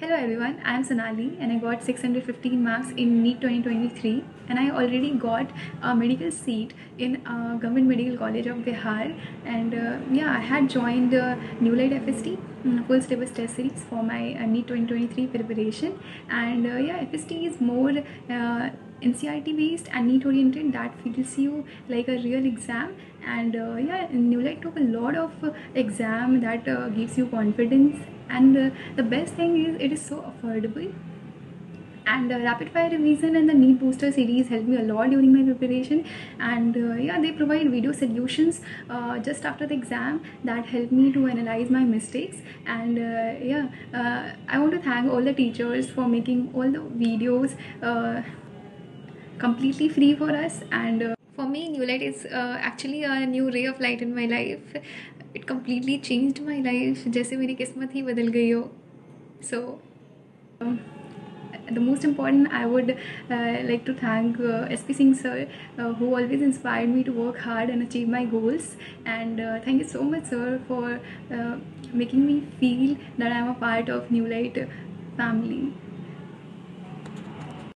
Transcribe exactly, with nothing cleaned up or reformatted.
Hello everyone, I am Sonali and I got six hundred fifteen marks in NEET twenty twenty-three and I already got a medical seat in uh, Government Medical College of Bihar, and uh, yeah, I had joined uh, New Light F S T um, full syllabus test series for my uh, NEET twenty twenty-three preparation, and uh, yeah, F S T is more uh, N C E R T based and NEET oriented, that feels you like a real exam. And uh, yeah, New Light took a lot of uh, exam that uh, gives you confidence, and uh, the best thing is it is so affordable. And uh, Rapid Fire Revision and the NEET Booster series helped me a lot during my preparation, and uh, yeah, they provide video solutions uh, just after the exam that helped me to analyze my mistakes. And uh, yeah, uh, I want to thank all the teachers for making all the videos uh, completely free for us. And uh, for me, New Light is uh, actually a new ray of light in my life. It completely changed my life. जैसे मेरी किस्मत ही बदल गई हो. So um, the most important, I would uh, like to thank uh, S P Singh sir, uh, who always inspired me to work hard and achieve my goals. And uh, thank you so much, sir, for uh, making me feel that I am a part of New Light family.